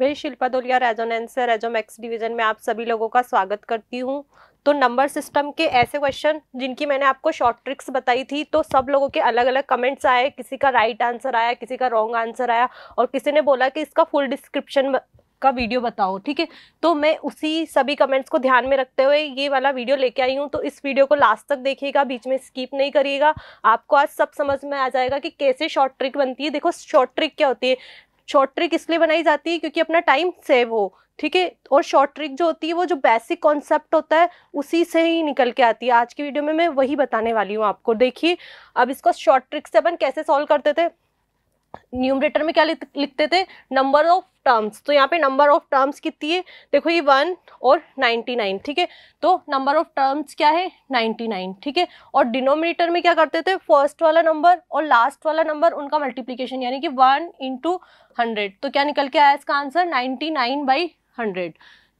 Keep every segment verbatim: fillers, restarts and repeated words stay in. मैं शिल्पा दोलिया रेजोनेंस से रेजोमैक्स डिवीजन में आप सभी लोगों का स्वागत करती हूँ। तो नंबर सिस्टम के ऐसे क्वेश्चन जिनकी मैंने आपको शॉर्ट ट्रिक्स बताई थी, तो सब लोगों के अलग अलग कमेंट्स आए, किसी का राइट आंसर आया, किसी का रॉन्ग आंसर आया और किसी ने बोला कि इसका फुल डिस्क्रिप्शन का वीडियो बताओ। ठीक है, तो मैं उसी सभी कमेंट्स को ध्यान में रखते हुए ये वाला वीडियो लेके आई हूँ। तो इस वीडियो को लास्ट तक देखिएगा, बीच में स्किप नहीं करिएगा। आपको आज सब समझ में आ जाएगा कि कैसे शॉर्ट ट्रिक बनती है। देखो, शॉर्ट ट्रिक क्या होती है? शॉर्ट ट्रिक इसलिए बनाई जाती है क्योंकि अपना टाइम सेव हो। ठीक है, और शॉर्ट ट्रिक जो होती है वो जो बेसिक कॉन्सेप्ट होता है उसी से ही निकल के आती है। आज की वीडियो में मैं वही बताने वाली हूँ आपको। देखिए, अब इसको शॉर्ट ट्रिक से अपन कैसे सॉल्व करते थे। न्यूमरेटर में क्या लिखते थे? Number of terms. तो यहाँ पे नंबर ऑफ टर्म्स कितनी है? देखो, ये वन और नाइन्टी नाइन। ठीक है, तो नंबर ऑफ टर्म्स क्या है? Ninety nine. ठीक है, और डिनोमिनेटर में क्या करते थे? फर्स्ट वाला नंबर और लास्ट वाला नंबर उनका मल्टीप्लीकेशन, यानी कि वन इंटू हंड्रेड। तो क्या निकल के आया इसका answer? Ninety nine by hundred.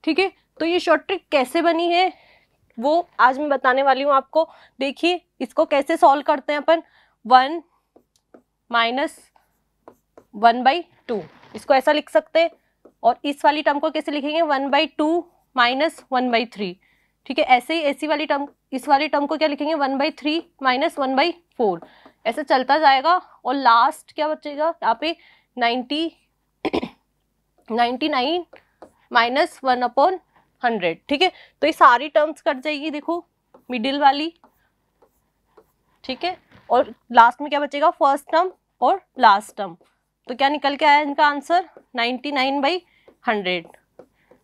ठीक है, तो ये शॉर्ट ट्रिक कैसे बनी है वो आज मैं बताने वाली हूँ आपको। देखिए, इसको कैसे सॉल्व करते हैं अपन। One minus one by two, इसको ऐसा लिख सकते हैं। और इस वाली टर्म को कैसे लिखेंगे? One by two minus one by three. ठीक है, ऐसे ही ऐसी वाली टर्म, इस वाली टर्म को क्या लिखेंगे? One by three minus one by four. ऐसा चलता जाएगा और लास्ट क्या बचेगा यहाँ पे? Ninety ninety nine minus one upon hundred. ठीक है, तो ये सारी टर्म्स कट जाएगी। देखो, मिडिल वाली, ठीक है, और लास्ट में क्या बचेगा? फर्स्ट टर्म और लास्ट टर्म। तो क्या निकल के आया इनका answer? Ninety nine by hundred.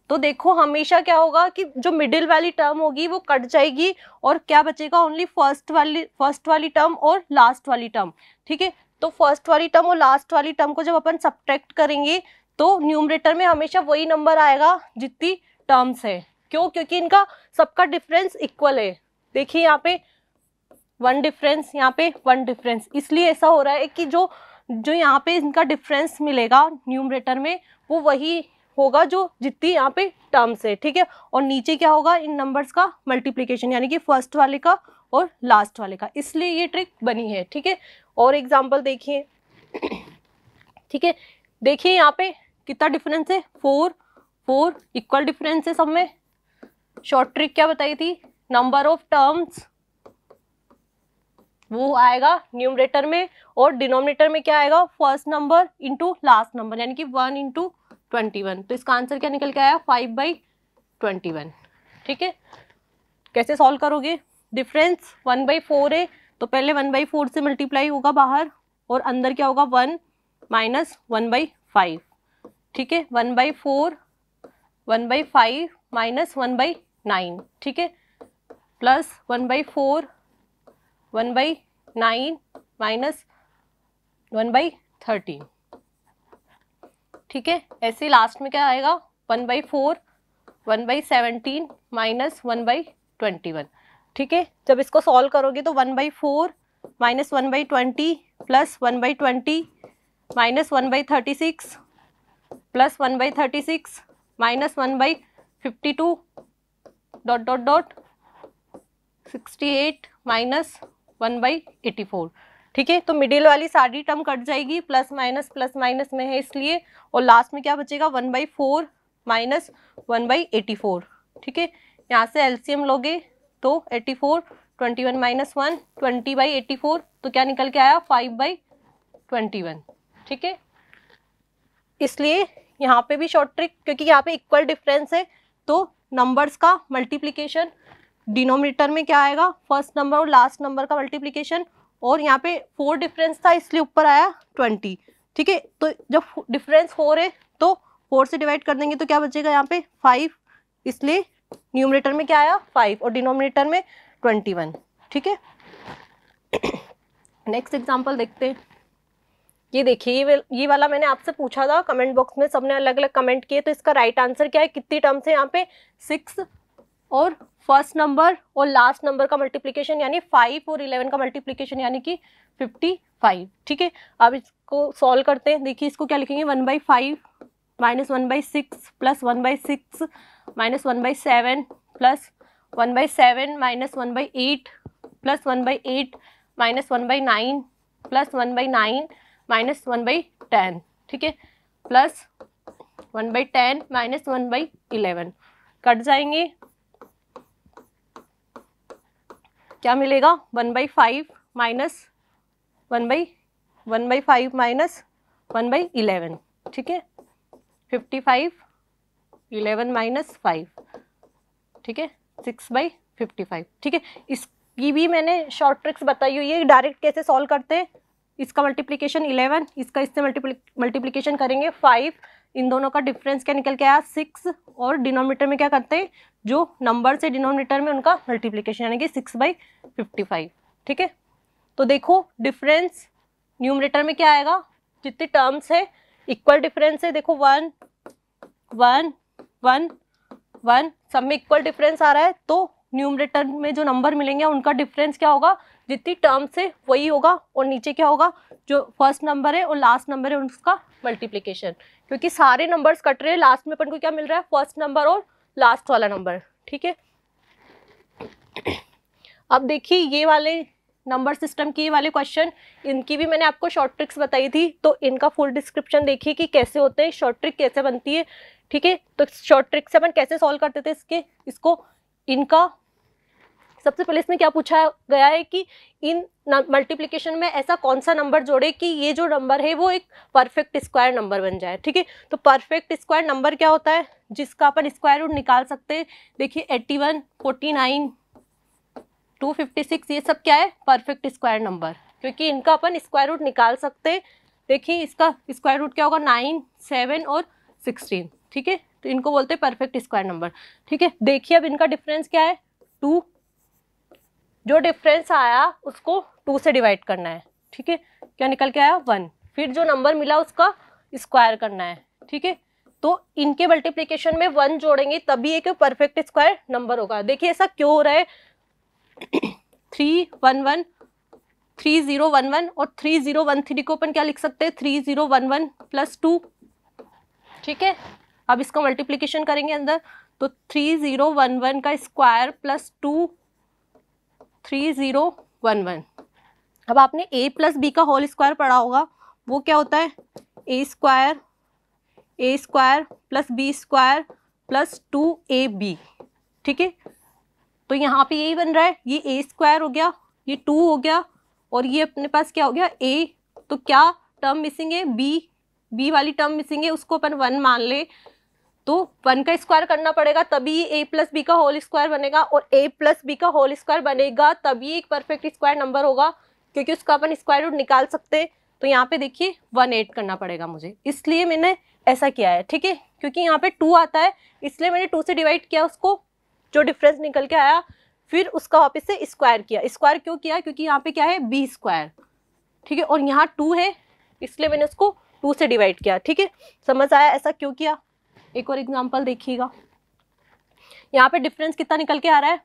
तो देखो, हमेशा क्या होगा कि जो मिडिल वाली टर्म होगी वो कट जाएगी और क्या बचेगा? ओनली फर्स्ट वाली फर्स्ट वाली टर्म और लास्ट वाली टर्म। ठीक है, तो फर्स्ट वाली टर्म और लास्ट वाली टर्म को जब अपन सब्ट्रैक्ट करेंगे तो न्यूमरेटर में हमेशा वही नंबर आएगा जितनी टर्म्स है। क्यों? क्योंकि इनका सबका डिफरेंस इक्वल है। देखिए, यहाँ पे वन डिफरेंस, यहाँ पे वन डिफरेंस, इसलिए ऐसा हो रहा है कि जो जो यहाँ पे इनका डिफरेंस मिलेगा न्यूमरेटर में वो वही होगा जो जितनी यहाँ पे टर्म्स है। ठीक है, और नीचे क्या होगा? इन नंबर्स का मल्टीप्लिकेशन, यानी कि फर्स्ट वाले का और लास्ट वाले का। इसलिए ये ट्रिक बनी है। ठीक है, और एग्जांपल देखिए। ठीक है, देखिए यहाँ पे कितना डिफरेंस है? फोर फोर इक्वल डिफरेंस है सब में। शॉर्ट ट्रिक क्या बताई थी? नंबर ऑफ टर्म्स वो आएगा न्यूमरेटर में और डिनोमिनेटर में क्या आएगा? First number into last number, यानी कि वन इंटू ट्वेंटी वन। तो इसका आंसर क्या निकल के आया? Five by twenty one. ठीक है, कैसे सॉल्व करोगे? डिफरेंस वन बाई फोर है तो पहले वन बाई फोर से मल्टीप्लाई होगा बाहर और अंदर क्या होगा? One minus one by five. ठीक है, one by four one by five minus one by nine. ठीक है, plus one by four one by nine minus one by thirteen. ठीक है, ऐसे लास्ट में क्या आएगा? One by four one by seventeen minus one by twenty one. ठीक है, जब इसको सॉल्व करोगे तो one by four minus one by twenty plus one by twenty minus one by thirty six plus one by thirty six minus one by fifty two dot dot dot sixty eight minus one by eighty four. ठीक है, तो middle वाली सारी term cut जाएगी, plus minus plus minus में है इसलिए, और लास्ट में क्या बचेगा? One by four minus one by eighty four. ठीक है, यहाँ से एलसीएम लोगे तो eighty four twenty one minus one twenty by eighty four. तो क्या निकल के आया? Five by twenty one. ठीक है, इसलिए यहाँ पे भी शॉर्ट ट्रिक, क्योंकि यहाँ पे इक्वल डिफरेंस है तो नंबर्स का मल्टीप्लीकेशन, डिनोमिनेटर में क्या आएगा? फर्स्ट नंबर और लास्ट नंबर का मल्टीप्लिकेशन, और यहाँ पे फोर डिफरेंस था इसलिए ऊपर आया ट्वेंटी। ठीक है, तो जब डिफरेंस फोर है तो फोर से डिवाइड कर देंगे तो क्या बचेगा? यहाँ पे फाइव, इसलिए न्यूमरेटर में क्या आया? फाइव और डिनोमिनेटर में ट्वेंटी वन। ठीक है, नेक्स्ट एग्जाम्पल देखते हैं। ये देखिए, ये ये वाला मैंने आपसे पूछा था कमेंट बॉक्स में, सबने अलग अलग कमेंट किए। तो इसका राइट आंसर क्या है? कितनी टर्म्स है यहाँ पे? सिक्स, और फर्स्ट नंबर और लास्ट नंबर का मल्टीप्लिकेशन यानी फाइव और इलेवन का मल्टीप्लिकेशन यानी कि फिफ्टी फाइव। ठीक है, अब इसको सॉल्व करते हैं। देखिए, इसको क्या लिखेंगे? One by five minus one by six plus one by six minus one by seven plus one by seven minus one by eight plus one by eight minus one by nine plus one by nine minus one by ten. ठीक है, plus one by ten minus one by eleven cut जाएंगे, क्या मिलेगा one by five minus one by one by five minus one by eleven, ठीक है fifty five eleven minus five, ठीक है six by fifty five, ठीक है। इसकी भी मैंने शॉर्ट ट्रिक्स बताई हुई है डायरेक्ट कैसे सॉल्व करते हैं, इसका मल्टीप्लिकेशन इलेवन, इसका इससे मल्टीप्ली मल्टीप्लिकेशन करेंगे फाइव, इन दोनों का डिफरेंस क्या निकल के आया सिक्स, और डिनोमिनेटर में क्या करते हैं जो नंबर से डिनोमिनेटर में उनका मल्टीप्लिकेशन यानी कि सिक्स बाई फिफ्टी फाइव, ठीक है। तो देखो डिफरेंस न्यूमरेटर में क्या आएगा, जितने टर्म्स है इक्वल डिफरेंस है, देखो वन वन वन वन सब में इक्वल डिफरेंस आ रहा है, तो न्यूमरेटर में जो नंबर मिलेंगे उनका डिफरेंस क्या होगा जितनी टर्म्स है वही होगा, और नीचे क्या होगा जो फर्स्ट नंबर है और लास्ट नंबर है उसका मल्टीप्लिकेशन, क्योंकि सारे नंबर्स कट रहे हैं, लास्ट में अपन को क्या मिल रहा है फर्स्ट नंबर और लास्ट वाला नंबर, ठीक है। अब देखिए ये वाले नंबर सिस्टम की वाले क्वेश्चन, इनकी भी मैंने आपको शॉर्ट ट्रिक्स बताई थी, तो इनका फुल डिस्क्रिप्शन देखिए कि कैसे होते हैं, शॉर्ट ट्रिक कैसे बनती है, ठीक है। तो शॉर्ट ट्रिक से अपन कैसे सॉल्व करते थे इसके इसको इनका सबसे पहले इसमें क्या पूछा गया है कि इन मल्टीप्लिकेशन में ऐसा कौन सा नंबर जोड़े कि ये जो नंबर है वो एक परफेक्ट स्क्वायर नंबर बन जाए, ठीक है। तो परफेक्ट स्क्वायर नंबर क्या होता है जिसका अपन स्क्वायर रूट निकाल सकते हैं, देखिए eighty one, forty nine, two fifty six ये सब क्या है परफेक्ट स्क्वायर नंबर, क्योंकि इनका अपन स्क्वायर रूट निकाल सकते हैं। देखिए इसका स्क्वायर रूट क्या होगा नाइन, सेवन और सिक्सटीन, ठीक है, तो इनको बोलते हैं परफेक्ट स्क्वायर नंबर, ठीक है। देखिए अब इनका डिफरेंस क्या है टू, जो डिफरेंस आया उसको टू से डिवाइड करना है, ठीक है, क्या निकल के आया वन, फिर जो नंबर मिला उसका स्क्वायर करना है, ठीक है। तो इनके मल्टीप्लिकेशन में वन जोड़ेंगे तभी एक परफेक्ट स्क्वायर नंबर होगा। देखिए ऐसा क्यों हो रहा है, three one one, three zero one one और थ्री जीरो वन थ्री को अपन क्या लिख सकते हैं three zero one one plus two, ठीक है। अब इसका मल्टीप्लिकेशन करेंगे अंदर, तो थ्री जीरो वन वन का square plus two three zero one one. अब आपने a प्लस बी का होल स्क्वायर पढ़ा होगा, वो क्या होता है a square a square plus b square plus two a b, ठीक है। तो यहाँ पे यही बन रहा है, ये a स्क्वायर हो गया, ये टू हो गया और ये अपने पास क्या हो गया a, तो क्या टर्म मिसिंग है b, b वाली टर्म मिसिंग है, उसको अपन वन मान ले, तो वन का स्क्वायर करना पड़ेगा तभी a प्लस बी का होल स्क्वायर बनेगा, और a प्लस बी का होल स्क्वायर बनेगा तभी एक परफेक्ट स्क्वायर नंबर होगा, क्योंकि उसका अपन स्क्वायर रूट निकाल सकते हैं। तो यहाँ पे देखिए वन ऐड करना पड़ेगा मुझे, इसलिए मैंने ऐसा किया है, ठीक है, क्योंकि यहाँ पे टू आता है इसलिए मैंने टू से डिवाइड किया उसको, जो डिफरेंस निकल के आया फिर उसका वापस से स्क्वायर किया। स्क्वायर क्यों किया, क्योंकि यहाँ पे क्या है बी स्क्वायर, ठीक है, और यहाँ टू है इसलिए मैंने उसको टू से डिवाइड किया, ठीक है। समझ आया ऐसा क्यों किया। एक और एग्जांपल देखिएगा, यहाँ पे डिफरेंस कितना निकल के आ रहा है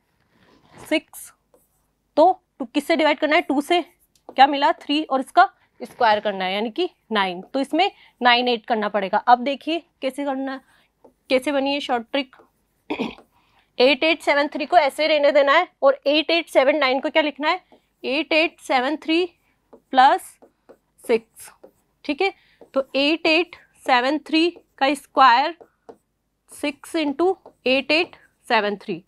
सिक्स, तो किससे डिवाइड करना है टू से, क्या मिला थ्री और इसका स्क्वायर करना है यानी कि नाइन, तो इसमें नाइन ऐड करना पड़ेगा। अब देखिए कैसे करना, कैसे बनी है short trick, eight eight seven three को ऐसे रहने देना है और एट एट सेवन नाइन को क्या लिखना है eight eight seven three plus six, ठीक है। तो एट एट सेवन थ्री का square six into eight eight seven three,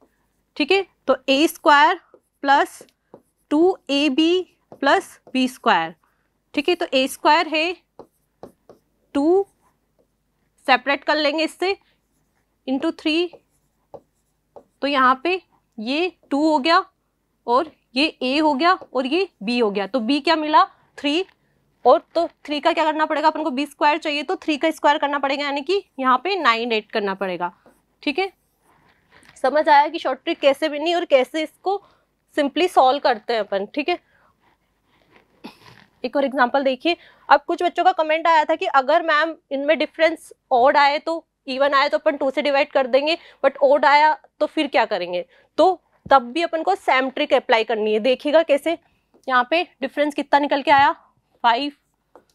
ठीक है, तो a square plus two a b plus b square, ठीक है। तो ए स्क्वायर है टू सेपरेट कर लेंगे इससे इंटू थ्री, तो यहाँ पे ये टू हो गया और ये a हो गया और ये b हो गया, तो b क्या मिला थ्री, और तो थ्री का क्या करना पड़ेगा अपन को b स्क्वायर चाहिए, तो थ्री का स्क्वायर करना पड़ेगा यानी कि यहाँ पे नाइन ऐड करना पड़ेगा, ठीक है। समझ आया कि शॉर्ट ट्रिक कैसे बनी और कैसे इसको सिंपली सॉल्व करते हैं अपन, ठीक है। एक और एग्जाम्पल देखिए, अब कुछ बच्चों का कमेंट आया था कि अगर मैम इनमें डिफरेंस ऑड आए तो इवन आया तो अपन टू से डिवाइड कर देंगे, बट ओड आया तो फिर क्या करेंगे, तो तब भी अपन को सेम ट्रिक अप्लाई करनी है। देखिएगा कैसे, यहाँ पे डिफरेंस कितना निकल के आया फाइव,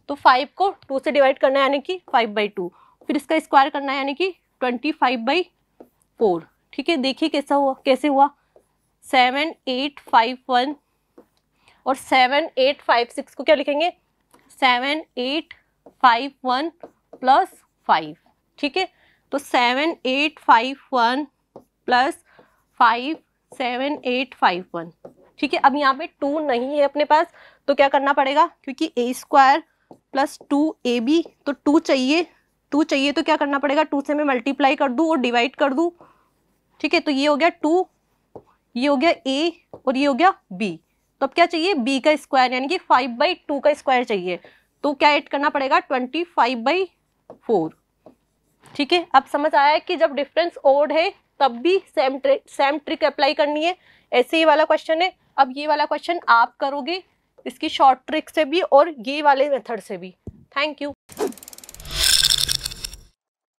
तो फाइव को टू से डिवाइड करना है यानी कि फाइव बाई टू, फिर इसका स्क्वायर करना है यानी कि ट्वेंटी फाइव बाई फोर, ठीक है। देखिए कैसा हुआ, कैसे हुआ सेवन एट फाइव वन और सेवन एट फाइव सिक्स को क्या लिखेंगे seven eight five one plus five, ठीक है। तो seven eight five one plus five seven eight five one, ठीक है। अब यहाँ पे टू नहीं है अपने पास, तो क्या करना पड़ेगा, क्योंकि a square plus two a b, तो टू चाहिए, टू चाहिए तो क्या करना पड़ेगा, टू से मैं मल्टीप्लाई कर दूँ और डिवाइड कर दूँ, ठीक है। तो ये हो गया टू, ये हो गया ए और ये हो गया बी। तो अब क्या चाहिए, बी का स्क्वायर यानी कि फाइव बाई टू का स्क्वायर चाहिए, तो क्या ऐड करना पड़ेगा, ट्वेंटी फाइव बाई फोर, ठीक है। अब समझ आया कि जब डिफरेंस ओड है तब भी same trick same trick apply करनी है। ऐसे ये वाला क्वेश्चन है, अब ये वाला क्वेश्चन आप करोगे इसकी शॉर्ट ट्रिक से भी और ये वाले मेथड से भी। Thank you.